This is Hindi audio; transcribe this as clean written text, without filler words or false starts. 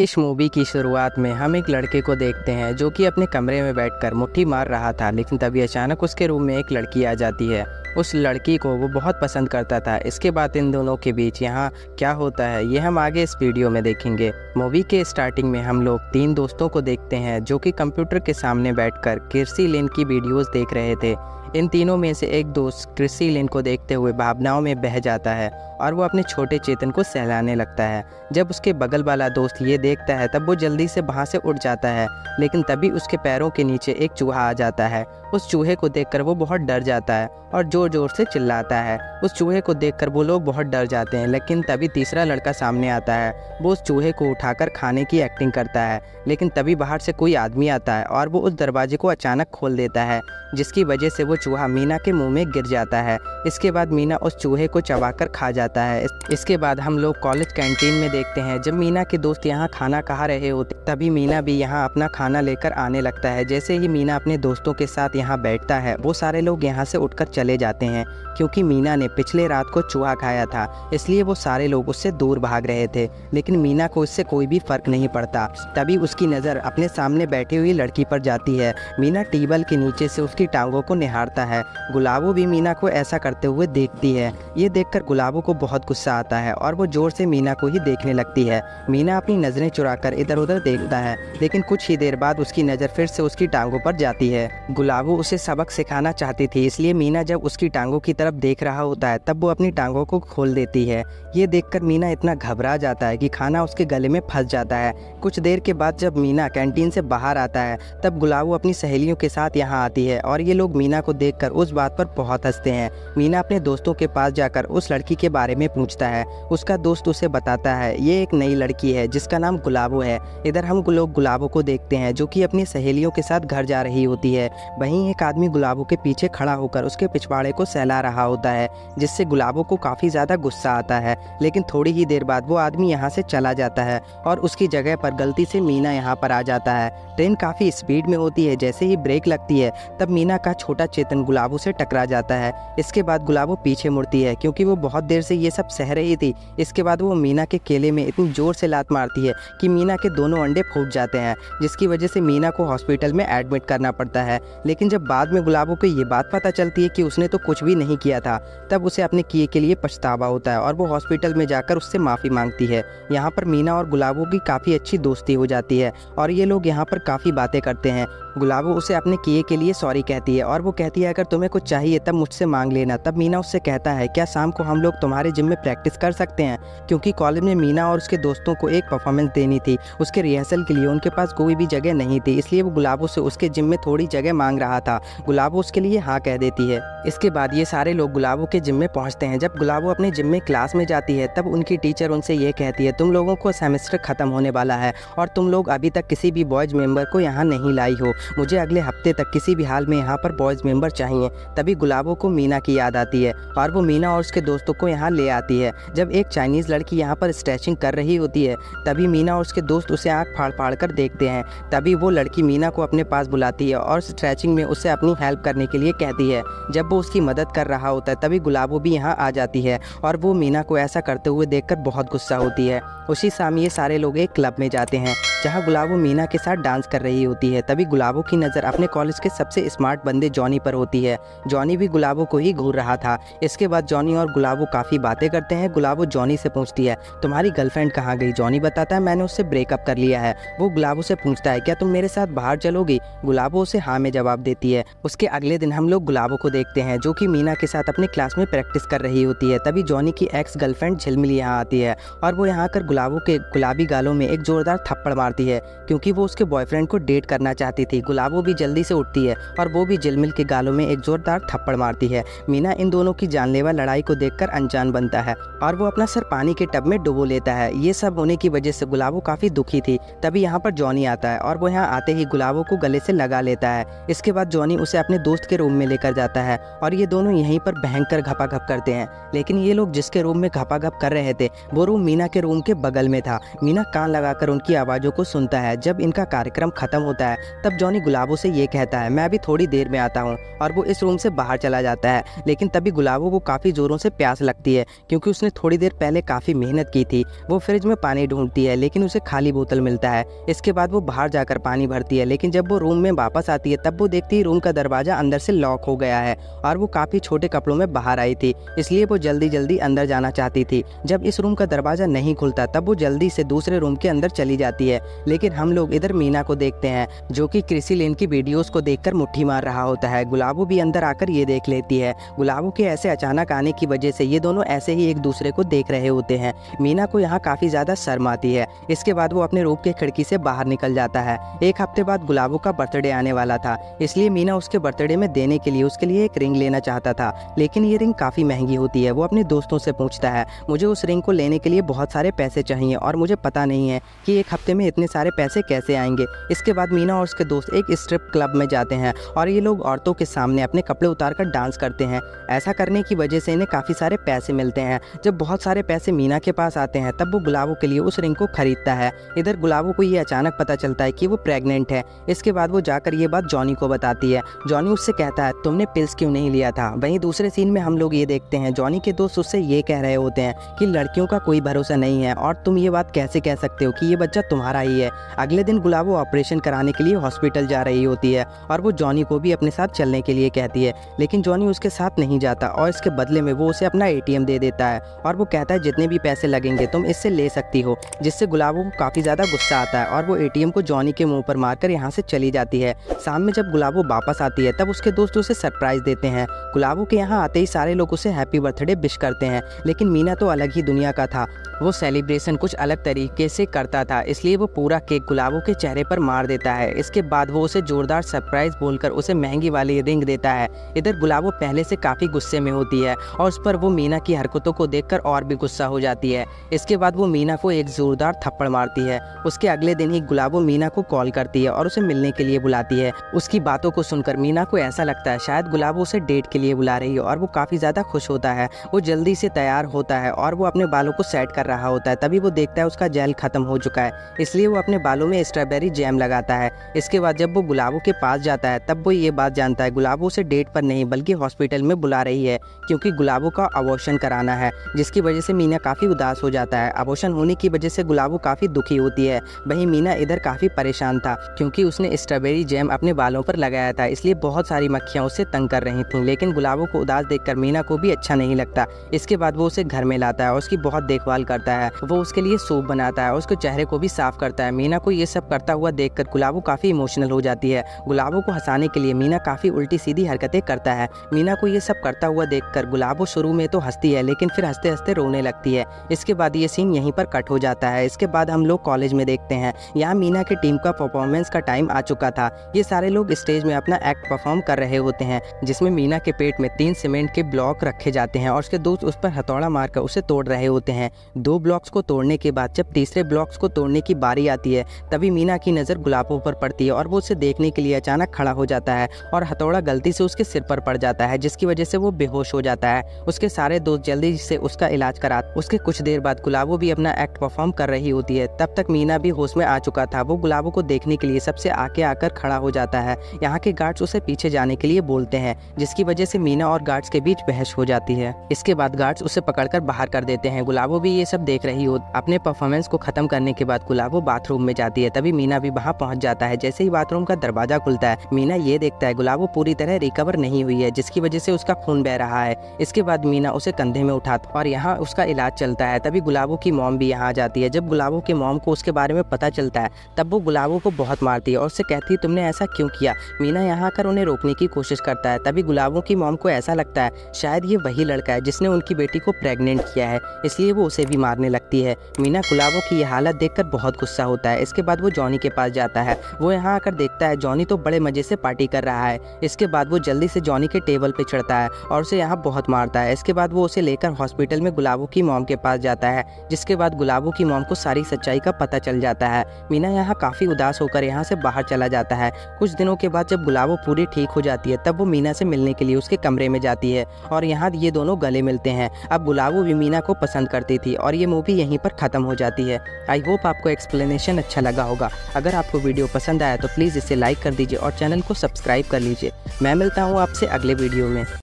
इस मूवी की शुरुआत में हम एक लड़के को देखते हैं जो कि अपने कमरे में बैठकर मुट्ठी मार रहा था, लेकिन तभी अचानक उसके रूम में एक लड़की आ जाती है। उस लड़की को वो बहुत पसंद करता था। इसके बाद इन दोनों के बीच यहाँ क्या होता है ये हम आगे इस वीडियो में देखेंगे। मूवी के स्टार्टिंग में हम लोग तीन दोस्तों को देखते हैं जो कि कंप्यूटर के सामने बैठकर कृषि लेन की वीडियोस देख रहे थे। इन तीनों में से एक दोस्त कृषि लेन को देखते हुए भावनाओं में बह जाता है और वो अपने छोटे चेतन को सहलाने लगता है। जब उसके बगल वाला दोस्त ये देखता है तब वो जल्दी से वहाँ से उठ जाता है, लेकिन तभी उसके पैरों के नीचे एक चूहा आ जाता है। उस चूहे को देखकर वो बहुत डर जाता है और ज़ोर ज़ोर से चिल्लाता है। उस चूहे को देखकर वो लोग बहुत डर जाते हैं, लेकिन तभी तीसरा लड़का सामने आता है। वो उस चूहे को उठाकर खाने की एक्टिंग करता है, लेकिन तभी बाहर से कोई आदमी आता है और वो उस दरवाजे को अचानक खोल देता है, जिसकी वजह से वो चूहा मीना के मुंह में गिर जाता है। इसके बाद मीना उस चूहे को चबाकर खा जाता है। इसके बाद हम लोग कॉलेज कैंटीन में देखते हैं जब मीना के दोस्त यहाँ खाना खा रहे होते, तभी मीना भी यहाँ अपना खाना लेकर आने लगता है। जैसे ही मीना अपने दोस्तों के साथ यहाँ बैठता है वो सारे लोग यहाँ से उठकर चले जाते हैं, क्योंकि मीना ने पिछले रात को चूहा खाया था, इसलिए वो सारे लोग उससे दूर भाग रहे थे। लेकिन मीना को इससे कोई भी फर्क नहीं पड़ता। तभी उसकी नज़र अपने सामने बैठी हुई लड़की पर जाती है। मीना टेबल के नीचे से उसकी टांगों को निहारता है। गुलाबो भी मीना को ऐसा करते हुए देखती है। ये देखकर गुलाबो को बहुत गुस्सा आता है और वो ज़ोर से मीना को ही देखने लगती है। मीना अपनी नज़रें चुराकर इधर उधर देखता है, लेकिन कुछ ही देर बाद उसकी नज़र फिर से उसकी टांगों पर जाती है। गुलाबो उसे सबक सिखाना चाहती थी, इसलिए मीना जब उसकी टांगों की तरफ देख रहा होता है तब वो अपनी टांगों को खोल देती है। ये देखकर मीना इतना घबरा जाता है कि खाना उसके गले में फंस जाता है। कुछ देर के बाद जब मीना कैंटीन से बाहर आता है तब गुलाबो अपनी सहेलियों के साथ यहाँ आती है और ये लोग मीना को देखकर उस बात पर बहुत हंसते हैं। मीना अपने दोस्तों के पास जाकर उस लड़की के बारे में पूछता है। उसका दोस्त उसे बताता है ये एक नई लड़की है जिसका नाम गुलाबो है। इधर हम लोग गुलाबो को देखते हैं जो कि अपनी सहेलियों के साथ घर जा रही होती है। वहीं एक आदमी गुलाबो के पीछे खड़ा होकर उसके पिछवाड़े को सहला रहा होता है, जिससे गुलाबो को काफ़ी ज़्यादा गुस्सा आता है। लेकिन थोड़ी ही देर बाद वो आदमी यहाँ से चला जाता है और उसकी जगह पर गलती से मीना यहाँ पर आ जाता है। ट्रेन काफ़ी स्पीड में होती है। जैसे ही ब्रेक लगती है तब मीना का छोटा चेतन गुलाबो से टकरा जाता है। इसके बाद गुलाबो पीछे मुड़ती है क्योंकि वो बहुत देर से ये सब सह रही थी। इसके बाद वो मीना के केले में इतनी ज़ोर से लात मारती है कि मीना के दोनों अंडे फूट जाते हैं, जिसकी वजह से मीना को हॉस्पिटल में एडमिट करना पड़ता है। लेकिन जब बाद में गुलाबो को ये बात पता चलती है कि उसने तो कुछ भी नहीं किया था, तब उसे अपने किए के लिए पछतावा होता है और वो हॉस्पिटल में जाकर उससे माफ़ी मांगती है। यहाँ पर मीना और गुलाबो की काफ़ी अच्छी दोस्ती हो जाती है और ये लोग यहाँ पर काफ़ी बातें करते हैं। गुलाबो उसे अपने किए के लिए सॉरी कहती है और वो कहती है अगर तुम्हें कुछ चाहिए तब मुझसे मांग लेना। तब मीना उससे कहता है क्या शाम को हम लोग तुम्हारे जिम में प्रैक्टिस कर सकते हैं, क्योंकि कॉलेज में मीना और उसके दोस्तों को एक परफॉर्मेंस देनी थी। उसके रिहर्सल के लिए उनके पास कोई भी जगह नहीं थी, इसलिए वो गुलाबो से उसके जिम में थोड़ी जगह मांग रहा था। गुलाबो उसके लिए हाँ कह देती है। इसके बाद ये सारे लोग गुलाबो के जिम में पहुँचते हैं। जब गुलाबो अपने जिम में क्लास में जाती है तब उनकी टीचर उनसे ये कहती है तुम लोगों को सेमेस्टर ख़त्म होने वाला है और तुम लोग अभी तक किसी भी बॉयज़ मेम्बर को यहाँ नहीं लाई हो। मुझे अगले हफ्ते तक किसी भी हाल में यहाँ पर बॉयज़ मेंबर चाहिए। तभी गुलाबो को मीना की याद आती है और वो मीना और उसके दोस्तों को यहाँ ले आती है। जब एक चाइनीज़ लड़की यहाँ पर स्ट्रेचिंग कर रही होती है तभी मीना और उसके दोस्त उसे आँख फाड़ फाड़ कर देखते हैं। तभी वो लड़की मीना को अपने पास बुलाती है और स्ट्रेचिंग में उसे अपनी हेल्प करने के लिए कहती है। जब वो उसकी मदद कर रहा होता है तभी गुलाबो भी यहाँ आ जाती है और वो मीना को ऐसा करते हुए देखकर बहुत गुस्सा होती है। उसी शाम ये सारे लोग एक क्लब में जाते हैं जहाँ गुलाबो मीना के साथ डांस कर रही होती है। तभी गुलाबो की नज़र अपने कॉलेज के सबसे स्मार्ट बंदे जॉनी पर होती है। जॉनी भी गुलाबो को ही घूर रहा था। इसके बाद जॉनी और गुलाबो काफ़ी बातें करते हैं। गुलाबो जॉनी से पूछती है तुम्हारी गर्लफ्रेंड कहाँ गई। जॉनी बताता है मैंने उससे ब्रेकअप कर लिया है। वो गुलाबो से पूछता है क्या तुम मेरे साथ बाहर चलोगी। गुलाबो उसे हाँ में जवाब देती है। उसके अगले दिन हम लोग गुलाबो को देखते हैं जो कि मीना के साथ अपने क्लास में प्रैक्टिस कर रही होती है। तभी जॉनी की एक्स गर्लफ्रेंड झिलमिली यहाँ आती है और वो यहाँ आकर गुलाबो के गुलाबी गालों में एक जोरदार थप्पड़ मारती है, क्योंकि वो उसके बॉयफ्रेंड को डेट करना चाहती थी। गुलाबो भी जल्दी से उठती है और वो भी झिलमिल के गालों में एक जोरदार थप्पड़ मारती है। मीना इन दोनों की जानलेवा लड़ाई को देखकर अनजान बनता है और वो अपना सर पानी के टब में डुबो लेता है। ये सब होने की वजह से गुलाबो काफ़ी दुखी थी। तभी यहाँ पर जॉनी आता है और वो यहाँ आते ही गुलाबो को गले से लगा लेता है। इसके बाद जॉनी उसे अपने दोस्त के रूम में लेकर जाता है और ये दोनों यहीं पर भयंकर घपाघप करते हैं। लेकिन ये लोग जिसके रूम में घपाघप कर रहे थे वो रूम मीना के रूम के बगल में था। मीना कान लगाकर उनकी आवाज़ों को सुनता है। जब इनका कार्यक्रम खत्म होता है तब जॉनी ब्राउनी गुलाबो से ये कहता है मैं अभी थोड़ी देर में आता हूँ और वो इस रूम से बाहर चला जाता है। लेकिन तभी गुलाबो को काफ़ी ज़ोरों से प्यास लगती है क्योंकि उसने थोड़ी देर पहले काफ़ी मेहनत की थी। वो फ्रिज में पानी ढूंढती है लेकिन उसे खाली बोतल मिलता है। इसके बाद वो बाहर जाकर पानी भरती है लेकिन जब वो रूम में वापस आती है तब वो देखती है रूम का दरवाज़ा अंदर से लॉक हो गया है और वो काफ़ी छोटे कपड़ों में बाहर आई थी इसलिए वो जल्दी जल्दी अंदर जाना चाहती थी। जब इस रूम का दरवाज़ा नहीं खुलता तब वो जल्दी से दूसरे रूम के अंदर चली जाती है। लेकिन हम लोग इधर मीना को देखते हैं जो कि कृषि लेन की वीडियोस को देखकर मुट्ठी मार रहा होता है। गुलाबो भी अंदर आकर ये देख लेती है। गुलाबो के ऐसे अचानक आने की वजह से ये दोनों ऐसे ही एक दूसरे को देख रहे होते हैं। मीना को यहाँ काफ़ी ज़्यादा शर्म आती है। इसके बाद वो अपने रूम के खिड़की से बाहर निकल जाता है। एक हफ्ते बाद गुलाबो का बर्थडे आने वाला था इसलिए मीना उसके बर्थडे में देने के लिए उसके लिए एक रिंग लेना चाहता था। लेकिन ये रिंग काफ़ी महंगी होती है। वो अपने दोस्तों से पूछता है मुझे उस रिंग को लेने के लिए बहुत सारे पैसे चाहिए और मुझे पता नहीं है कि एक हफ्ते में इतने सारे पैसे कैसे आएंगे। इसके बाद मीना और उसके दोस्त एक स्ट्रिप क्लब में जाते हैं और ये लोग औरतों के सामने अपने कपड़े उतारकर डांस करते हैं। ऐसा करने की वजह से इन्हें काफ़ी सारे पैसे मिलते हैं। जब बहुत सारे पैसे मीना के पास आते हैं तब वो गुलाबो के लिए उस रिंग को खरीदता है। इधर गुलाबो को ये अचानक पता चलता है कि वो प्रेग्नेंट है। इसके बाद वो जाकर ये बात जॉनी को बताती है। जॉनी उससे कहता है तुमने पिल्स क्यों नहीं लिया था। वहीं दूसरे सीन में हम लोग ये देखते हैं जॉनी के दोस्त उससे ये कह रहे होते हैं कि लड़कियों का कोई भरोसा नहीं है और तुम ये बात कैसे कह सकते हो कि ये बच्चा तुम्हारा ही है। अगले दिन गुलाबो ऑपरेशन कराने के लिए हॉस्पिटल जा रही होती है और वो जॉनी को भी अपने साथ चलने के लिए कहती है। लेकिन जॉनी उसके साथ नहीं जाता और इसके बदले में वो उसे अपना ATM दे देता है और वो कहता है जितने भी पैसे लगेंगे तुम इससे ले सकती हो। जिससे गुलाबो को काफ़ी ज़्यादा गुस्सा आता है और वो ATM को जॉनी के मुँह पर मारकर यहाँ से चली जाती है। शाम में जब गुलाबो वापस आती है तब उसके दोस्त उसे सरप्राइज़ देते हैं। गुलाबो के यहाँ आते ही सारे लोग उसे हैप्पी बर्थडे विश करते हैं। लेकिन मीना तो अलग ही दुनिया का था। वो सेलिब्रेशन कुछ अलग तरीके से करता था इसलिए वो पूरा केक गुलाबो के चेहरे पर मार देता है। इसके बाद वो उसे जोरदार सरप्राइज़ बोलकर उसे महंगी वाली रिंग देता है। इधर गुलाबो पहले से काफ़ी गुस्से में होती है और उस पर वो मीना की हरकतों को देखकर और भी गुस्सा हो जाती है। इसके बाद वो मीना को एक जोरदार थप्पड़ मारती है। उसके अगले दिन ही गुलाबो मीना को कॉल करती है और उसे मिलने के लिए बुलाती है। उसकी बातों को सुनकर मीना को ऐसा लगता है शायद गुलाबो उसे डेट के लिए बुला रही है और वो काफ़ी ज़्यादा खुश होता है। वो जल्दी से तैयार होता है और वो अपने बालों को सेट कर रहा होता है। तभी वो देखता है उसका जेल खत्म हो चुका है इसलिए वो अपने बालों में स्ट्रॉबेरी जैम लगाता है। इसके बाद जब वो गुलाबो के पास जाता है तब वो ये बात जानता है गुलाबो उसे डेट पर नहीं बल्कि हॉस्पिटल में बुला रही है क्योंकि गुलाबो का अबॉर्शन कराना है। जिसकी वजह से मीना काफ़ी उदास हो जाता है। अबॉर्शन होने की वजह से गुलाबो काफ़ी दुखी होती है। वहीं मीना इधर काफ़ी परेशान था क्योंकि उसने स्ट्रॉबेरी जैम अपने बालों पर लगाया था इसलिए बहुत सारी मक्खियाँ उससे तंग कर रही थीं। लेकिन गुलाबो को उदास देखकर मीना को भी अच्छा नहीं लगता। इसके बाद वो उसे घर में लाता है और उसकी बहुत देखभाल करता है। वो उसके लिए सूप बनाता है और उसके चेहरे को भी साफ करता है। मीना को ये सब करता हुआ देखकर गुलाबो काफ़ी इमोशनल हो जाती है। गुलाबो को हंसाने के लिए मीना काफ़ी उल्टी सीधी हरकतें करता है। मीना को ये सब करता हुआ देखकर गुलाबो शुरू में तो हंसती है लेकिन फिर हंसते हंसते रोने लगती है। इसके बाद ये सीन यहीं पर कट हो जाता है। इसके बाद हम लोग कॉलेज में देखते हैं यहाँ मीना की टीम का परफॉर्मेंस का टाइम आ चुका था। ये सारे लोग स्टेज में अपना एक्ट परफॉर्म कर रहे होते हैं जिसमें मीना के पेट में 3 सीमेंट के ब्लॉक रखे जाते हैं और उसके दोस्त उस पर हथौड़ा मारकर उसे तोड़ रहे होते हैं। 2 ब्लॉक्स को तोड़ने के बाद जब तीसरे ब्लॉक्स को तोड़ने की बारी आती है तभी मीना की नज़र गुलाबो पर पड़ती है और वो उसे देखने के लिए अचानक खड़ा हो जाता है और हथौड़ा गलती से उसके सिर पर पड़ जाता है जिसकी वजह से वो बेहोश हो जाता है। उसके सारे दोस्त जल्दी से उसका इलाज कराते। उसके कुछ देर बाद गुलाबो भी अपना एक्ट परफॉर्म कर रही होती है। तब तक मीना भी होश में आ चुका था। वो गुलाबो को देखने के लिए सबसे आगे आकर खड़ा हो जाता है। यहाँ के गार्ड्स उसे पीछे जाने के लिए बोलते हैं जिसकी वजह से मीना और गार्ड्स के बीच बहस हो जाती है। इसके बाद गार्ड्स उसे पकड़कर बाहर कर देते हैं। गुलाबो भी ये सब देख रही हो। अपने परफॉर्मेंस को खत्म करने के बाद गुलाबो बाथरूम में जाती है। तभी मीना भी वहाँ पहुँच जाता है। जैसे ही बाथरूम का दरवाजा खुलता है मीना ये देखता है गुलाबो पूरी तरह रिकवर नहीं हुई है जिसकी वजह से उसका खून बह रहा है। इसके बाद मीना उसे कंधे में उठाती और यहाँ उसका इलाज चलता है। तभी गुलाबो की मॉम भी यहाँ आ जाती है। जब गुलाबो के मॉम को उसके बारे में पता चलता है तब वो गुलाबो को बहुत मारती है और उससे कहती है तुमने ऐसा क्यों किया। मीना यहाँ आकर उन्हें रोकने की कोशिश करता है। तभी गुलाबो की मॉम को ऐसा लगता है शायद ये वही लड़का है जिसने उनकी बेटी को प्रेग्नेंट किया है इसलिए वो उसे भी मारने लगती है। मीना गुलाबो की ये हालत देखकर बहुत गुस्सा होता है। इसके बाद वो जॉनी के पास जाता है। वो यहाँ आकर देखता है जॉनी तो बड़े मजे से पार्टी कर रहा है। इसके बाद वो जल्दी से जॉनी के टेबल पे चढ़ता है और उसे यहाँ बहुत मारता है। इसके बाद वो उसे लेकर हॉस्पिटल में गुलाबो की मॉम के पास जाता है जिसके बाद गुलाबो की मॉम को सारी सच्चाई का पता चल जाता है। मीना यहाँ काफ़ी उदास होकर यहाँ से बाहर चला जाता है। कुछ दिनों के बाद जब गुलाबो पूरी ठीक हो जाती है तब वो मीना से मिलने के लिए उसके कमरे में जाती है और यहाँ ये दोनों गले मिलते हैं। अब गुलाबो भी मीना को पसंद करती थी और ये मूवी यहीं पर ख़त्म हो जाती है। आई होप आपको एक्सप्लेनेशन अच्छा लगा होगा। अगर आपको वीडियो पसंद आया तो प्लीज़ इसे लाइक कर दीजिए और चैनल को सब्सक्राइब कर लीजिए। मैं मिलता हूँ आपसे अगले वीडियो में।